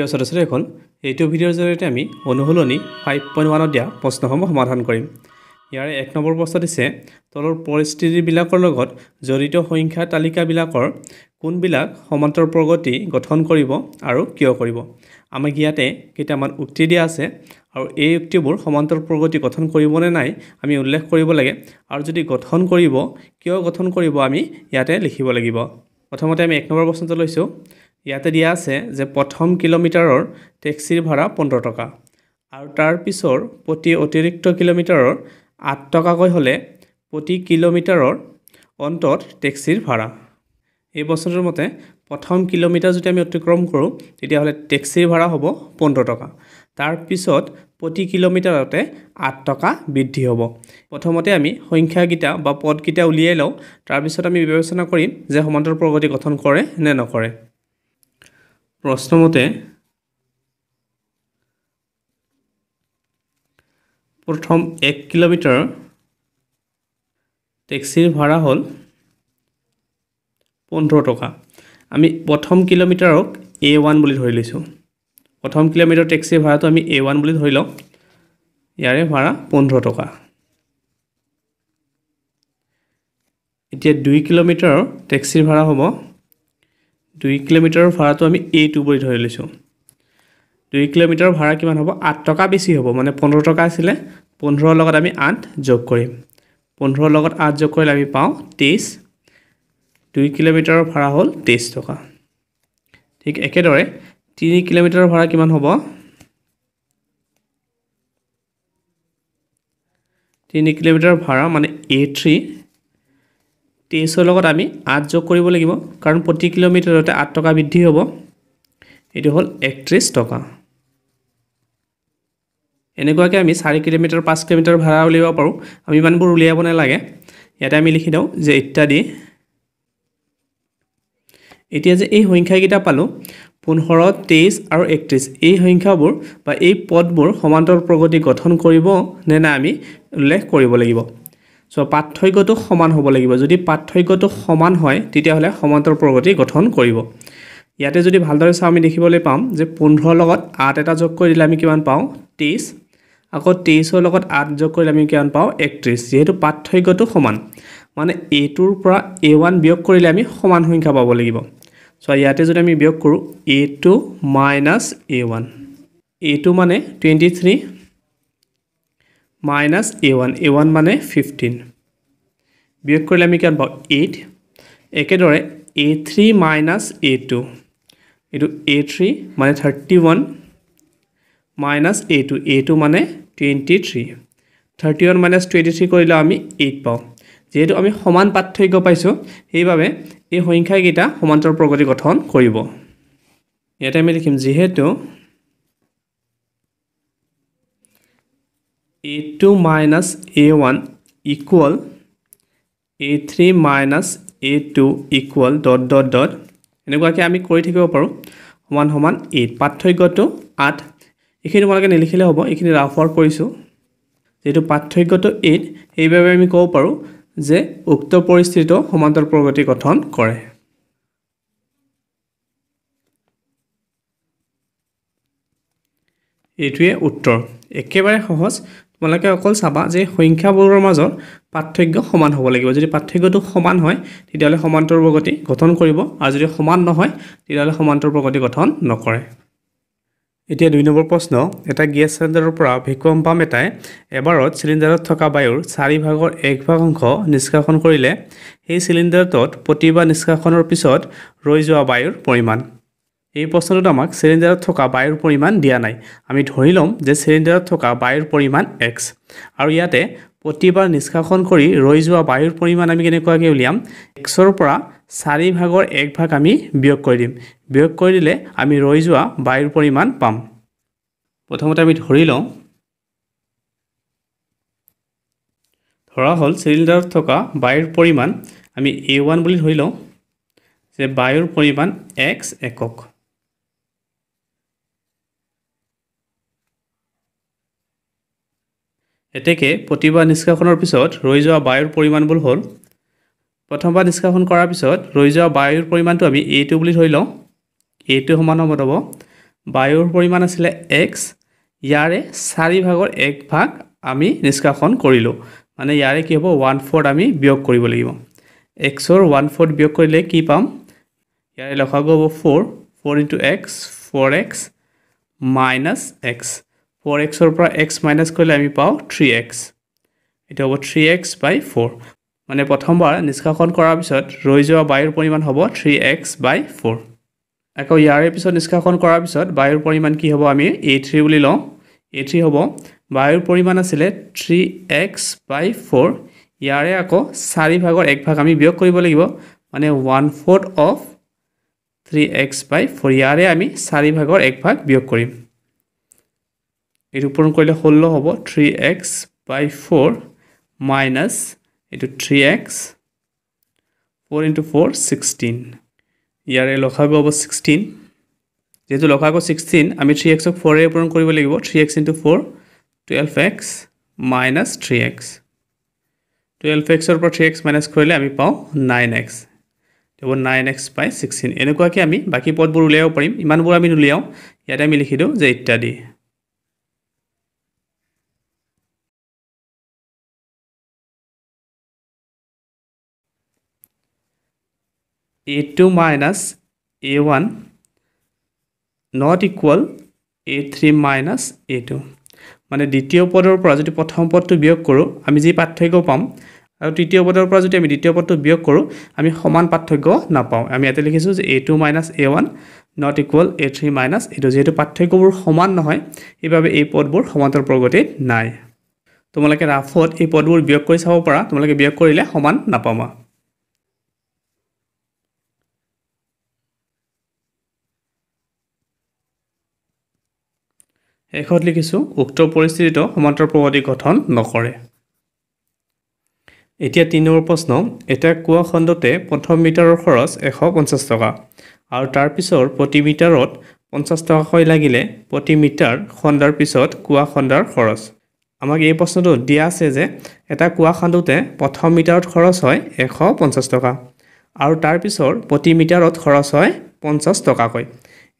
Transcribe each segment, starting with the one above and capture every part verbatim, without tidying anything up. Video সৰাসৰি এখন এইটো ভিডিওৰ জৰিয়তে আমি অনুহলনি পাঁচ পইণ্ট এক দিয়া প্ৰশ্নসমূহ সমাধান কৰিম। ইয়াৰে এক নম্বৰ প্ৰশ্ন দিছে তলৰ পৰিস্থিতি বিলাকৰ লগত জড়িত সংখ্যা তালিকা বিলাকৰ কোনবিলাক সমান্তৰ প্ৰগতি গঠন কৰিব আৰু কিয় কৰিব। আমাক ইয়াতে কেইটামান উক্তি দিয়া আছে আৰু এই উক্তিবোৰ সমান্তৰ প্ৰগতি গঠন কৰিব নে নাই আমি উল্লেখ কৰিব লাগে আৰু যদি গঠন কৰিব কিয় গঠন কৰিব আমি ইয়াতে লিখিব লাগিব। প্ৰথমতে আমি এক নম্বৰ প্ৰশ্নটো লৈছো। ইয়াতে দিয়া আছে যে প্ৰথম কিলোমিটাৰৰ টেক্সিৰ ভাড়া পোন্ধৰ টকা আৰু তাৰ পিছৰ প্ৰতি অতিৰিক্ত কিলোমিটাৰৰ আঠ টকাকৈ হ'লে প্ৰতি কিলোমিটাৰৰ অন্তত টেক্সিৰ ভাড়া। এই বছৰৰ মতে প্ৰথম কিলোমিটাৰ যদি আমি অতিক্ৰম কৰোঁ তেতিয়া হ'লে টেক্সিৰ ভাড়া হ'ব পোন্ধৰ টকা, তাৰ পিছত প্ৰতি কিলোমিটাৰতে আঠ টকা বৃদ্ধি হ'ব। প্ৰথমতে আমি সংখ্যাকেইটা বা পদকেইটা উলিয়াই লওঁ, তাৰপিছত আমি বিবেচনা কৰিম যে সমান্তৰ প্ৰগতি গঠন কৰে নে নকৰে। প্ৰশ্নমতে প্ৰথম এক কিলোমিটাৰ টেক্সিৰ ভাড়া হ'ল পোন্ধৰ টকা। আমি প্ৰথম কিলোমিটাৰক এ ওৱান বুলি ধৰি লৈছোঁ। প্ৰথম কিলোমিটাৰ টেক্সিৰ ভাড়াটো আমি এ ওৱান বুলি ধৰি লওঁ। ইয়াৰে ভাড়া পোন্ধৰ টকা। এতিয়া দুই কিলোমিটাৰ টেক্সিৰ ভাড়া হ'ব, দুই কিলোমিটাৰৰ ভাড়াটো আমি এ টু বুলি ধৰি লৈছোঁ। দুই কিলোমিটাৰৰ ভাড়া কিমান হ'ব? আঠ টকা বেছি হ'ব, মানে পোন্ধৰ টকা আছিলে, পোন্ধৰৰ লগত আমি আঠ যোগ কৰিম, পোন্ধৰৰ লগত আঠ যোগ কৰিলে আমি পাওঁ তেইছ। দুই কিলোমিটাৰৰ ভাড়া হ'ল তেইছ টকা। ঠিক একেদৰে তিনি কিলোমিটাৰৰ ভাড়া কিমান হ'ব? তিনি কিলোমিটাৰৰ ভাড়া মানে এ থ্ৰী, তেইছৰ লগত আমি আঠ যোগ কৰিব লাগিব কাৰণ প্ৰতি কিলোমিটাৰতে আঠ টকা বৃদ্ধি হ'ব। এইটো হ'ল একত্ৰিছ টকা। এনেকুৱাকৈ আমি চাৰি কিলোমিটাৰ পাঁচ কিলোমিটাৰ ভাড়া উলিয়াব পাৰোঁ। আমি ইমানবোৰ উলিয়াব নালাগে। ইয়াতে আমি লিখি দিওঁ যে ইত্যাদি। এতিয়া যে এই সংখ্যাকেইটা পালোঁ পোন্ধৰ, তেইছ আৰু একত্ৰিছ, এই সংখ্যাবোৰ বা এই পদবোৰ সমান্তৰ প্ৰগতি গঠন কৰিব নে নাই আমি উল্লেখ কৰিব লাগিব। সো পাৰ্থক্যটো সমান হ'ব লাগিব। যদি পাৰ্থক্যটো সমান হয় তেতিয়াহ'লে সমান্তৰ প্ৰগতি গঠন কৰিব। ইয়াতে যদি ভালদৰে চাওঁ আমি দেখিবলৈ পাম যে পোন্ধৰৰ লগত আঠ এটা যোগ কৰি দিলে আমি কিমান পাওঁ? তেইছ। আকৌ তেইছৰ লগত আঠ যোগ কৰিলে আমি কিমান পাওঁ? একত্ৰিছ। যিহেতু পাৰ্থক্যটো সমান মানে এটোৰ পৰা এ ওৱান বিয়োগ কৰিলে আমি সমান সংখ্যা পাব লাগিব। সো ইয়াতে যদি আমি বিয়োগ কৰোঁ a two minus a one, a two মানে twenty three minus a one, a one মানে ফিফটিন, বিয়োগ কৰিলে আমি কিমান পাওঁ? এইট। একেদৰে a three minus a two, এইটো এ থ্ৰী মানে thirty one minus a two, a two মানে twenty three, thirty one minus twenty three কৰিলেও আমি এইট পাওঁ। যিহেতু আমি সমান পাৰ্থক্য পাইছোঁ সেইবাবে এই সংখ্যাকেইটা সমান্তৰ প্ৰগতি গঠন কৰিব। ইয়াতে আমি লিখিম যিহেতু a two minus a one equal a three minus a two equal dot dot dot, এনেকুৱাকৈ আমি কৰি থাকিব পাৰোঁ। সমান সমান এইট, পাৰ্থক্যটো আঠ। এইখিনি তোমালোকে নিলিখিলে হ'ব, এইখিনি ৰাফ আউট কৰিছোঁ। যিহেতু পাৰ্থক্যটো এইট সেইবাবে আমি ক'ব পাৰোঁ যে উক্ত পৰিস্থিতিটো সমান্তৰ প্ৰগতি গঠন কৰে। এইটোৱে উত্তৰ। একেবাৰে সহজ। তোমালোকে অকল চাবা যে সংখ্যাবোৰৰ মাজৰ পাৰ্থক্য সমান হ'ব লাগিব। যদি পাৰ্থক্যটো সমান হয় তেতিয়াহ'লে সমান্তৰ প্ৰগতি গঠন কৰিব আৰু যদি সমান নহয় তেতিয়াহ'লে সমান্তৰ প্ৰগতি গঠন নকৰে। এতিয়া দুই নম্বৰ প্ৰশ্ন, এটা গেছ চিলিণ্ডাৰৰ পৰা ভেকুৱাম পাম্প এটাই এবাৰত চিলিণ্ডাৰত থকা বায়ুৰ চাৰি ভাগৰ এক ভাগ অংশ নিষ্কাশন কৰিলে সেই চিলিণ্ডাৰটোত প্ৰতিবাৰ নিষ্কাশনৰ পিছত ৰৈ যোৱা বায়ুৰ পৰিমাণ। এই প্ৰশ্নটোত আমাক চিলিণ্ডাৰত থকা বায়ুৰ পৰিমাণ দিয়া নাই। আমি ধৰি ল'ম যে চিলিণ্ডাৰত থকা বায়ুৰ পৰিমাণ এক্স আৰু ইয়াতে প্ৰতিবাৰ নিষ্কাশন কৰি ৰৈ যোৱা বায়ুৰ পৰিমাণ আমি কেনেকুৱাকৈ উলিয়াম? এক্সৰ পৰা চাৰি ভাগৰ এক ভাগ আমি বিয়োগ কৰি দিম, বিয়োগ কৰি দিলে আমি ৰৈ যোৱা বায়ুৰ পৰিমাণ পাম। প্ৰথমতে আমি ধৰি লওঁ, ধৰা হ'ল চিলিণ্ডাৰত থকা বায়ুৰ পৰিমাণ আমি এ ওৱান বুলি ধৰি লওঁ যে বায়ুৰ পৰিমাণ এক্স একক। এতেকে প্ৰতিবাৰ নিষ্কাশনৰ পিছত ৰৈ যোৱা বায়ুৰ পৰিমাণবোৰ হ'ল, প্ৰথমবাৰ নিষ্কাশন কৰাৰ পিছত ৰৈ যোৱা বায়ুৰ পৰিমাণটো আমি এ টু বুলি ধৰি লওঁ। এ টু সমান হ'ব বায়ুৰ পৰিমাণ আছিলে x ইয়াৰে চাৰি ভাগৰ এক ভাগ আমি নিষ্কাশন কৰিলো মানে ইয়াৰে কি হ'ব এক চতুৰ্থাংশ আমি বিয়োগ কৰিব লাগিব x ৰ এক চতুৰ্থাংশ বিয়োগ কৰিলে কি পাম ইয়াৰে লখাগ হ'ব চাৰি চাৰি into x চাৰি x minus x চাৰি x ৰ পৰা x minus কৰিলে আমি পাও তিনি x এটা হ'ব তিনি x by চাৰি মানে প্ৰথমবাৰ নিষ্কাশন কৰাৰ পিছত ৰৈ যোৱা বায়ুৰ পৰিমাণ হ'ব তিনি x by চাৰি আকৌ ইয়াৰ এপিছড নিষ্কাশন কৰাৰ পিছত বায়ুৰ পৰিমাণ কি হ'ব আমি এ থ্ৰী বুলি লওঁ এ থ্ৰী হ'ব বায়ুৰ পৰিমাণ আছিল তিনি x by চাৰি ইয়াৰে আকৌ চাৰি ভাগৰ এক ভাগ আমি বিয়োগ কৰিব লাগিব মানে এক চতুৰ্থাংশ অফ তিনি x by চাৰি ইয়াৰে আমি চাৰি ভাগৰ এক ভাগ বিয়োগ কৰিম এটো পূৰণ কৰিলে ষোল্ল হ'ব তিনি x by চাৰি minus এটো তিনি x চাৰি into চাৰি ষোল্ল ইয়ারে লখাগো হবো ষোল্ল যেহেতু লখাগো ষোল্ল আমি তিনি x ক চাৰি এ পূৰণ কৰিব লাগিব তিনি x into চাৰি বাৰ x minus তিনি x বাৰ x ৰ পৰা তিনি x minus কৰিলে আমি পাও নয় x তেব নয় x by ষোল্ল এনেকুৱা কি আমি বাকি পদবোৰ উলিয়াও পাৰিম ইমানবোৰ আমি উলিয়াও ইয়াতে আমি লিখি দিও যে ইত্যাদি a two minus a one not equal a three minus a two মানে দ্বিতীয় পদৰ পৰা যদি প্ৰথম পদটো বিয়োগ কৰো আমি যি পাৰ্থক্য পাম আৰু তৃতীয় পদৰ পৰা যদি আমি দ্বিতীয় পদটো বিয়োগ কৰো আমি সমান পাৰ্থক্য নাপাও আমি এটা লিখিছো যে a two minus a one not equal a three minus a two যেহেতু পাৰ্থক্যবোৰ সমান নহয় এইভাবে এই পদবোৰ সমান্তৰ প্ৰগতিত নাই তোমালোকে ৰাফত এই পদবোৰ বিয়োগ কৰি চাব পাৰা তোমালোকে বিয়োগ কৰিলে সমান নাপাবা এখত লিখিছো উক্ত পৰিস্থিতিটো সমান্তৰ প্ৰগতি গঠন নকৰে এতিয়া তিনি নম্বৰ প্ৰশ্ন এটা কোৱা খণ্ডতে প্ৰথম মিটাৰৰ খৰচ এশ পঞ্চাশ টকা আৰু তাৰ পিছৰ প্ৰতি মিটাৰত পঞ্চাশ টকা হৈ লাগিলে প্ৰতি মিটাৰ খণ্ডৰ পিছত কোৱা খণ্ডৰ খৰচ আমাক এই প্ৰশ্নটো দিয়া আছে যে এটা কোৱা খণ্ডতে প্ৰথম মিটাৰত খৰচ হয় এশ পঞ্চাশ টকা আৰু তাৰ পিছৰ প্ৰতি মিটাৰত খৰচ হয় পঞ্চাশ টকাকৈ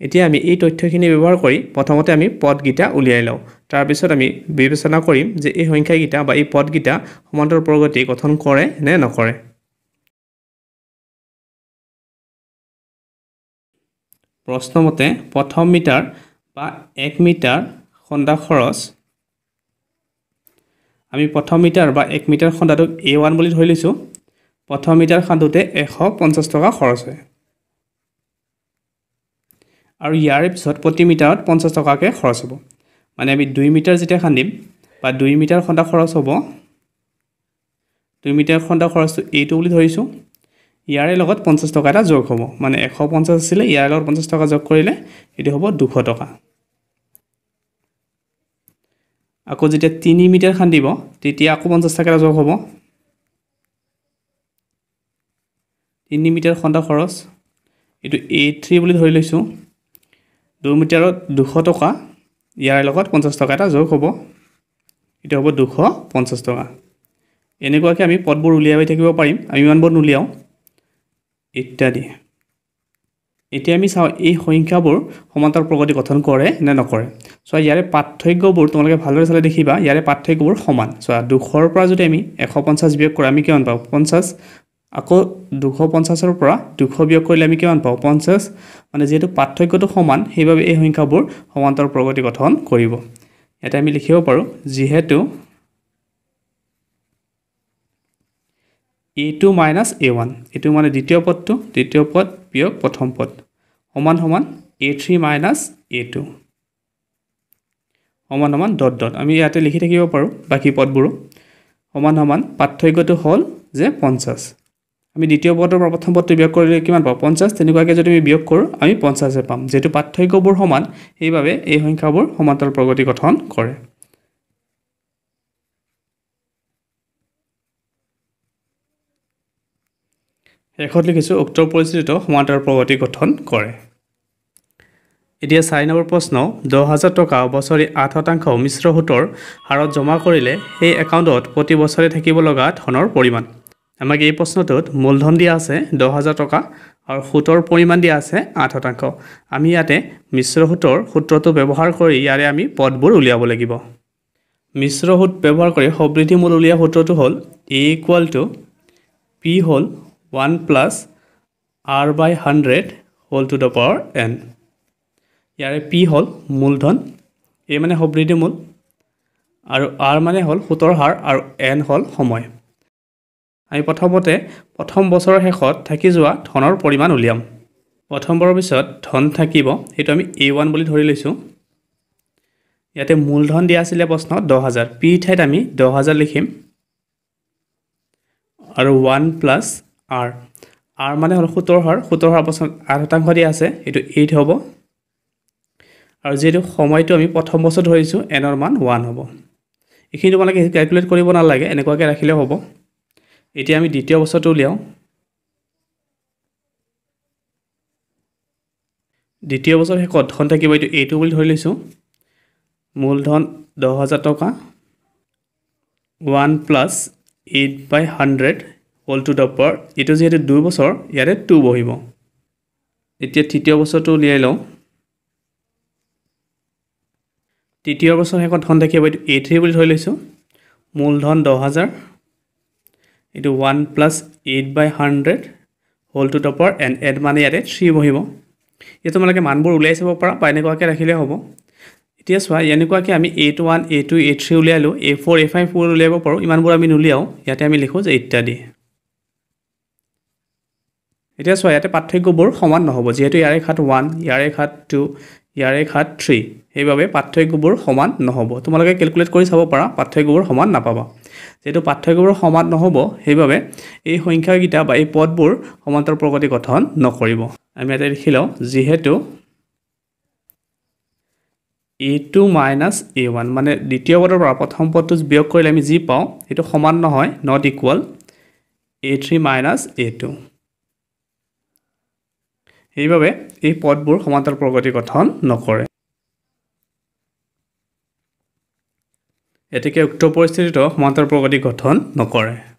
এতিয়া আমি এই তথ্যখিনি ব্যৱহাৰ কৰি প্ৰথমতে আমি পদগিটা উলিয়াই লওঁ তাৰ পিছত আমি বিবেচনা কৰিম যে এই সংখ্যাগিটা বা এই পদগিটা সমান্তৰ প্ৰগতি গঠন কৰে নে নকৰে প্ৰশ্নমতে প্ৰথম মিটাৰ বা এক মিটাৰ খণ্ডা খৰচ আমি প্ৰথম মিটাৰ বা এক মিটাৰ খণ্ডাটোক এ ওৱান বুলি ধৰি লৈছো প্ৰথম মিটাৰ খণ্ডতে এশ পঞ্চাশ টকা খৰচ হয় আৰু ইয়াৰ পিছত প্ৰতি মিটাৰত পঞ্চাশ টকাকে খৰচ হ'ব মানে আমি দুই মিটাৰ যেতিয়া খান্দিম বা দুই মিটাৰ খণ্ডা খৰচ হ'ব দুই মিটাৰ খণ্ডা খৰচটো এইটো বুলি ধৰিছো ইয়াৰে লগত পঞ্চাশ টকা এটা যোগ হ'ব মানে এশ পঞ্চাশ আছিল ইয়াৰ লগত পঞ্চাশ টকা যোগ কৰিলে এটো হ'ব দুশ টকা আকৌ যেতিয়া তিনি মিটাৰ খান্দিব তেতিয়া আকৌ পঞ্চাশ টকা এটা যোগ হ'ব তিনি মিটাৰ খণ্ডা খৰচ এটো এ থ্ৰী বুলি ধৰি লৈছো দুই মিটাৰত দুশ টকা ইয়াৰ লগত পঞ্চাশ টকা এটা যোগ হ'ব এটা হ'ব দুশ পঞ্চাশ টকা এনেকুৱাকৈ আমি পদবোৰ উলিয়াই থাকিব পাৰিম আমি মানবোৰ উলিয়াও ইত্যাদি এতিয়া আমি চাও এই সংখ্যাবোৰ সমান্তৰ প্ৰগতি গঠন কৰে না নকৰে সো ইয়াৰে পাৰ্থক্যবোৰ তোমালোকে ভালদৰে চালে দেখিবা ইয়াৰে পাৰ্থক্যবোৰ সমান সো দুশ ৰ পৰা যদি আমি এশ পঞ্চাশ বিয়োগ কৰা আমি কিমান পাওঁ পঞ্চাশ আকৌ দুশ পঞ্চাশ ৰ পৰা দুশ বিয়োগ কৰিলে আমি কিমান পাওঁ পঞ্চাশ মানে যেটো পাৰ্থক্যটো সমান হেইভাবে এই সংখ্যাবোৰ সমান্তৰ প্ৰগতি গঠন কৰিব এটা আমি লিখিব পাৰো যেহেতু a two - a one এটো মানে দ্বিতীয় পদটো দ্বিতীয় পদ বিয়োগ প্ৰথম পদ সমান সমান a three - a two সমান সমান ডট ডট আমি ইয়াতে লিখি থাকিব পাৰো বাকি পদবোৰ সমান সমান পাৰ্থক্যটো হল যে পঞ্চাশ আমি দ্বিতীয় পদৰ পৰা প্ৰথম পদটো বিয়োগ কৰিলে কিমান পাব পঞ্চাশ তেনেকুৱাকৈ যদি আমি বিয়োগ কৰো আমি পঞ্চাশ এ পাম যেটো পাৰ্থক্যবোৰ সমান এইভাবে এই সংখ্যাবোৰ সমান্তৰ প্ৰগতি গঠন কৰে এখত লিখিছো উক্ত পৰিস্থিতিটো সমান্তৰ প্ৰগতি গঠন কৰে এতিয়া চাৰি নম্বৰ প্ৰশ্ন দহ হাজাৰ টকা বছৰি আঠ শতাংশ মিশ্ৰ সুতৰ হাৰত জমা কৰিলে সেই একাউণ্টত প্ৰতি বছৰে থাকিব লগা ধনৰ পৰিমাণ আমাক এই প্ৰশ্নটোত মূলধন দিয়া আছে দশ হাজাৰ টাকা আৰ সুতৰ পৰিমাণ দিয়া আছে আঠ শতাংশ। আমি ইয়াতে মিশ্ৰ সুতৰ সূত্ৰটো ব্যৱহাৰ কৰি ইয়াৰে আমি পদবোৰ উলিয়াব লাগিব। মিশ্ৰ সুত ব্যৱহাৰ কৰি সমৃদ্ধিমূল উলিয়া সূত্ৰটো হ'ল a equal to p হ'ল one plus r by one hundred whole to the power n। ইয়াৰে p হ'ল মূলধন, a মানে সমৃদ্ধিমূল আৰু r মানে হ'ল সুতৰ হাৰ আৰু n হ'ল সময়। আমি প্ৰথমতে প্ৰথম বছৰৰ হেখত থাকি যোৱা ধনৰ পৰিমাণ উলিয়াম। প্ৰথম বছৰৰ পিছত ধন থাকিব, এটো আমি a one বুলি ধৰি লৈছো। ইয়াতে মূলধন দিয়া আছিল প্ৰশ্ন দহ হাজাৰ, p ঠাইত আমি দহ হাজাৰ লিখিম আৰু one plus r, r মানে হল সুতৰ হাৰ, সুতৰ হাৰ প্ৰশ্ন আঠ শতাংশ দিয়া আছে, এটো eight হ'ব আৰু যেটো সময়টো আমি প্ৰথম বছৰ ধৰিছো n ৰ মান one হ'ব। এখিনি তোমালোকে ক্যালকুলেট কৰিব নালাগে, এনেকুৱাকে ৰাখিলে হ'ব। এতিয়া আমি দ্বিতীয় বছৰটো উলিয়াও। দ্বিতীয় বছৰ হেকত ধন থাকিব, এইটো এইটো বুলি ধৰি লৈছো। মূলধন দহ হাজাৰ টকা one plus eight by one hundred whole to the power, এইটো যেহেতু দুই বছৰ ইয়াৰে দুই বহিব। এতিয়া তৃতীয় বছৰটো উলিয়াই লও। তৃতীয় বছৰ হেকত ধন থাকিব, এইটো a three বুলি ধৰি লৈছো। মূলধন দহ হাজাৰ, it is one plus eight by one hundred whole to the power and n মানে ইয়াতে three বহিবো। এটো তোমালকে মানবোৰ উলাইছব পৰা পাইনেকৱাকে ৰাখিলে হ'ব। এতিয়া সোৱা এনেকৱাকে আমি a one a two a three উলিয়ালো, a four a five উলিয়াব পাৰো, ইমানবোৰ আমি নুলিয়াও। ইয়াতে আমি লিখো যে ইত্যাদি। এতিয়া সোৱা ইয়াতে পাৰ্থক্যবোৰ সমান নহব, যেহেতু ইয়াৰে খাত one, ইয়াৰে খাত two, ইয়াৰে খাত three, এইভাবে পাৰ্থক্যবোৰ সমান নহব। তোমালকে ক্যালকুলেট কৰি চাব পৰা পাৰ্থক্যবোৰ সমান নাপাবা। যেটো পাৰ্থক্যবোৰ সমান নহব, হেইভাবে এই সংখ্যাকিটা বা এই পদবোৰ সমান্তৰ প্ৰগতি গঠন নকৰিব। আমি এটা লিখিলাও, যেহেতু a two - a one মানে দ্বিতীয় পদৰ পৰা প্ৰথম পদটো বিয়োগ কৰিলে আমি যি পাওঁ এটো সমান নহয়, not equal a three - a two। হেইভাবে এই পদবোৰ সমান্তৰ প্ৰগতি গঠন নকৰে। এটিকে উক্ত পৰিস্থিতিত সমান্তৰ প্ৰগতি গঠন নকৰে।